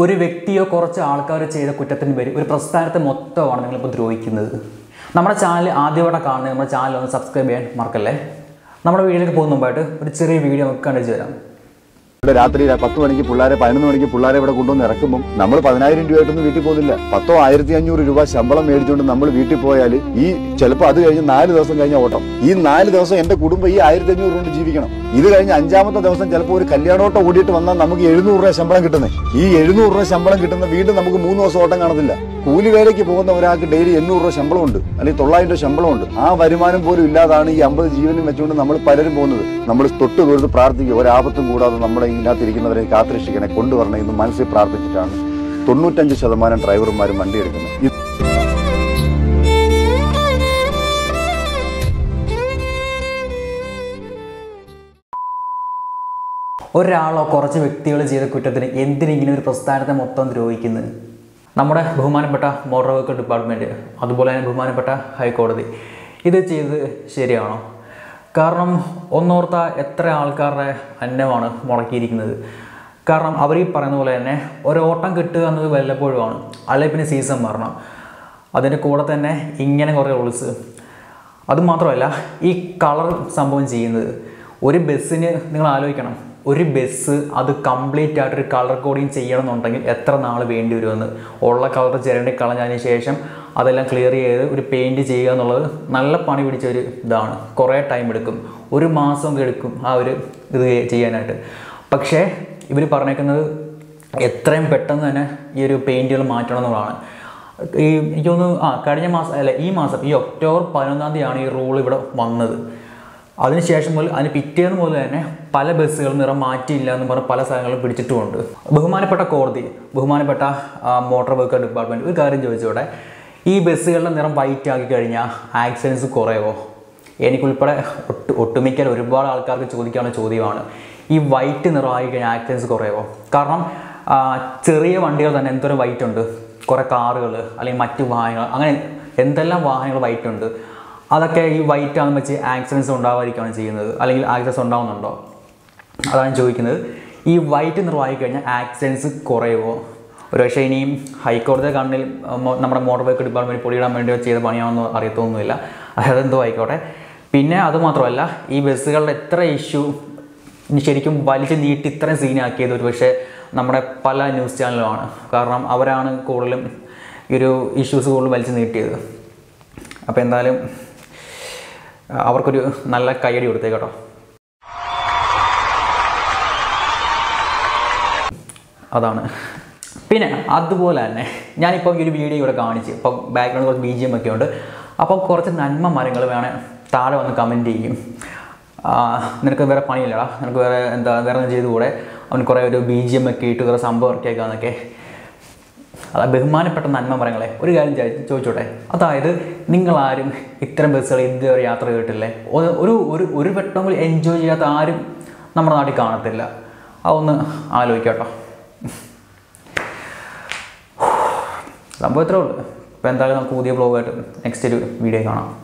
ഒരു വ്യക്തിയോ കുറച്ച് ആൾക്കാർ ചെയ്ത കുറ്റത്തിന് പേര് ഒരു പ്രസ്ഥാനത്തെ മൊത്തമാണ് നിങ്ങളിപ്പോൾ ദ്രോഹിക്കുന്നത്. നമ്മുടെ ചാനൽ ആദ്യമായിട്ട് കാണുന്നത് നമ്മുടെ ചാനൽ ഒന്ന് സബ്സ്ക്രൈബ് ചെയ്യാൻ മറക്കല്ലേ. നമ്മുടെ വീഡിയോയിലേക്ക് പോകുന്ന മുമ്പായിട്ട് ഒരു ചെറിയ വീഡിയോ നമുക്ക് കാണിച്ചു തരാം. ഇവിടെ രാത്രി 10 മണിക്ക് പിള്ളേരെ 11 മണിക്ക് പിള്ളേരെ ഇവിടെ കൊണ്ടുവന്ന് ഇറക്കുമ്പോൾ നമ്മൾ 10,000 രൂപയായിട്ടൊന്നും വീട്ടിൽ പോകുന്നില്ല. 10,000-1500 രൂപ ശമ്പളം മേടിച്ചുകൊണ്ട് നമ്മൾ വീട്ടിൽ പോയാൽ ഈ ചിലപ്പോൾ അത് കഴിഞ്ഞ് 4 ദിവസം കഴിഞ്ഞ ഓട്ടം. ഈ 4 ദിവസം എൻ്റെ കുടുംബം ഈ 1,500 കൊണ്ട് ജീവിക്കണം. ഇത് കഴിഞ്ഞ് 5-ാമത്തെ ദിവസം ചിലപ്പോൾ ഒരു കല്യാണോട്ടം ഓടിയിട്ട് വന്നാൽ നമുക്ക് 700 രൂപ ശമ്പളം കിട്ടുന്നത്. ഈ 700 രൂപ ശമ്പളം കിട്ടുന്ന വീണ്ടും നമുക്ക് 3 ദിവസം ഓട്ടം കാണത്തില്ല. കൂലിവേലയ്ക്ക് പോകുന്ന ഒരാൾക്ക് ഡെയിലി 800 രൂപ ശമ്പളമുണ്ട്, അല്ലെങ്കിൽ 900 രൂപ ശമ്പളമുണ്ട്. ആ വരുമാനം പോലും ഇല്ലാതാണ് ഈ 50 ജീവനും വെച്ചുകൊണ്ട് നമ്മൾ പലരും പോകുന്നത്. നമ്മൾ തൊട്ട് തൊഴുത്ത് പ്രാർത്ഥിക്കുക, ഒരാപത്തും കൂടാതെ നമ്മളെ ഇതിനകത്തിരിക്കുന്നവരെ കാത്തിരക്ഷിക്കണേ, കൊണ്ടുവരണേ എന്ന് മനസ്സിൽ പ്രാർത്ഥിച്ചിട്ടാണ് 95% ഡ്രൈവർമാരും വണ്ടി എടുക്കുന്നത്. ഒരാളോ കുറച്ച് വ്യക്തികൾ ചെയ്ത കുറ്റത്തിന് എന്തിനെങ്കിലും ഒരു പ്രസ്ഥാനത്തെ മൊത്തം ദ്രോഹിക്കുന്നത്. നമ്മുടെ ബഹുമാനപ്പെട്ട മോട്ടോർ വെഹിക്കിൾ ഡിപ്പാർട്ട്മെൻറ്റ്, അതുപോലെ തന്നെ ബഹുമാനപ്പെട്ട ഹൈക്കോടതി ഇത് ചെയ്തത് ശരിയാണോ? കാരണം ഒന്നോർത്ത എത്ര ആൾക്കാരുടെ അന്നമാണ് മുടക്കിയിരിക്കുന്നത്. കാരണം അവർ ഈ പറയുന്ന പോലെ തന്നെ ഒരോട്ടം കിട്ടുക എന്നത് വല്ലപ്പോഴുമാണ്, അല്ലെങ്കിൽ പിന്നെ സീസൺ മാറണം. അതിൻ്റെ കൂടെ തന്നെ ഇങ്ങനെ കുറേ റൂൾസ്. അതുമാത്രമല്ല ഈ കളർ സംഭവം ചെയ്യുന്നത്. ഒരു ബസ്സിന് നിങ്ങൾ ആലോചിക്കണം, ഒരു ബസ് അത് കംപ്ലീറ്റ് ആയിട്ടൊരു കളർ കോഡിങ് ചെയ്യണമെന്നുണ്ടെങ്കിൽ എത്ര നാൾ വേണ്ടി വരുമെന്ന്. ഉള്ള കളർ ചിരണ്ടി കളഞ്ഞതിന് ശേഷം അതെല്ലാം ക്ലിയർ ചെയ്ത് ഒരു പെയിൻറ്റ് ചെയ്യുക എന്നുള്ളത് നല്ല പണി പിടിച്ചൊരു ഇതാണ്. കുറേ ടൈം എടുക്കും, 1 മാസം എടുക്കും ആ ഒരു ഇത് ചെയ്യാനായിട്ട്. പക്ഷേ ഇവർ പറഞ്ഞേക്കുന്നത് എത്രയും പെട്ടെന്ന് തന്നെ ഈ ഒരു പെയിൻറ്റുകൾ മാറ്റണം എന്നുള്ളതാണ്. ഈ എനിക്കൊന്ന് ഈ മാസം ഈ ഒക്ടോബർ 11-ാം തീയതിയാണ് ഈ റൂൾ ഇവിടെ വന്നത്. അതിനുശേഷം മുതൽ അതിന് പിറ്റേന്ന് മുതൽ തന്നെ പല ബസ്സുകളും നിറം മാറ്റിയില്ല എന്ന് പറഞ്ഞ് പല സ്ഥലങ്ങളും പിടിച്ചിട്ടുമുണ്ട്. ബഹുമാനപ്പെട്ട കോടതി, ബഹുമാനപ്പെട്ട മോട്ടോർ വെഹിക്കിൾ ഡിപ്പാർട്ട്മെൻറ്റ് ഒരു കാര്യം ചോദിച്ചോടെ, ഈ ബസ്സുകളുടെ നിറം വൈറ്റ് ആക്കി കഴിഞ്ഞാൽ ആക്സിഡൻസ് കുറയുമോ? എനിക്കുൾപ്പെടെ ഒട്ടുമിക്ക ഒരുപാട് ആൾക്കാർക്ക് ചോദിക്കാനുള്ള ചോദ്യമാണ്, ഈ വൈറ്റ് നിറമായി കഴിഞ്ഞാൽ ആക്സിഡൻസ് കുറയുമോ? കാരണം ചെറിയ വണ്ടികൾ തന്നെ എന്തോരം വൈറ്റ് ഉണ്ട്, കുറേ കാറുകൾ അല്ലെങ്കിൽ മറ്റു വാഹനങ്ങൾ, അങ്ങനെ എന്തെല്ലാം വാഹനങ്ങൾ വൈറ്റ് ഉണ്ട്. അതൊക്കെ ഈ വൈറ്റ് ആണെന്ന് വെച്ച് ആക്സിഡൻസ് ഉണ്ടാവാതിരിക്കുകയാണ് ചെയ്യുന്നത്, അല്ലെങ്കിൽ ആക്സിഡൻസ് ഉണ്ടാവുന്നുണ്ടോ? അതാണ് ചോദിക്കുന്നത്. ഈ വൈറ്റ് നിർവാഹി കഴിഞ്ഞാൽ ആക്സിഡൻസ് കുറയുമോ? ഒരു പക്ഷേ ഇനിയും ഹൈക്കോടതിയുടെ കണ്ണിൽ നമ്മുടെ മോട്ടോർ വെഹിക്കിൾ ഡിപ്പാർട്ട്മെൻറ്റ് പൊടിയിടാൻ വേണ്ടി ചെയ്ത പണിയാണെന്ന് അറിയത്തൊന്നുമില്ല. അതെന്തോ ആയിക്കോട്ടെ. പിന്നെ അതുമാത്രമല്ല ഈ ബസ്സുകളുടെ എത്ര ഇഷ്യൂ ശരിക്കും വലിച്ചു നീട്ടി ഇത്രയും സീനാക്കിയത് ഒരു പക്ഷേ നമ്മുടെ പല ന്യൂസ് ചാനലുമാണ്. കാരണം അവരാണ് കൂടുതലും ഈ ഒരു ഇഷ്യൂസ് കൂടുതൽ വലിച്ചു നീട്ടിയത്. അപ്പോൾ എന്തായാലും അവർക്കൊരു നല്ല കൈയടി കൊടുത്തേക്കട്ടോ. അതാണ്. പിന്നെ അതുപോലെ തന്നെ ഞാനിപ്പോൾ ഈ ഒരു വീഡിയോ ഇവിടെ കാണിച്ച് ഇപ്പോൾ ബാക്ക്ഗ്രൗണ്ട് കുറച്ച് BGM ഒക്കെ ഉണ്ട്. അപ്പോൾ കുറച്ച് നന്മ മരങ്ങൾ വേണേൽ താഴെ വന്ന് കമൻറ്റ് ചെയ്യും, നിനക്ക് വേറെ പണിയില്ലടാ, നിനക്ക് വേറെ ചെയ്തുകൂടെ, അവന് കുറേ ഒരു BGM ഒക്കെ ഇട്ട് കുറേ സംഭവം ഇറക്കിയേക്കാന്നൊക്കെ. അതാ ബഹുമാനപ്പെട്ട നന്മ മരങ്ങളെ ഒരു കാര്യം ചോദിച്ചോട്ടെ, അതായത് നിങ്ങളാരും ഇത്തരം ബസ്സുകൾ ഇതുവരെ യാത്ര ചെയ്തിട്ടില്ലേ? ഒരു ഒരു ഒരു വട്ടമെങ്കിലും എൻജോയ് ചെയ്യാത്ത ആരും നമ്മുടെ നാട്ടിൽ കാണത്തില്ല. അതൊന്ന് ആലോചിക്കാട്ടോ. സംഭവം ഇത്രേ ഉള്ളൂ. ഇപ്പോൾ എന്തായാലും നമുക്ക് പുതിയ ബ്ലോഗായിട്ട് നെക്സ്റ്റ് ഒരു വീഡിയോ കാണാം.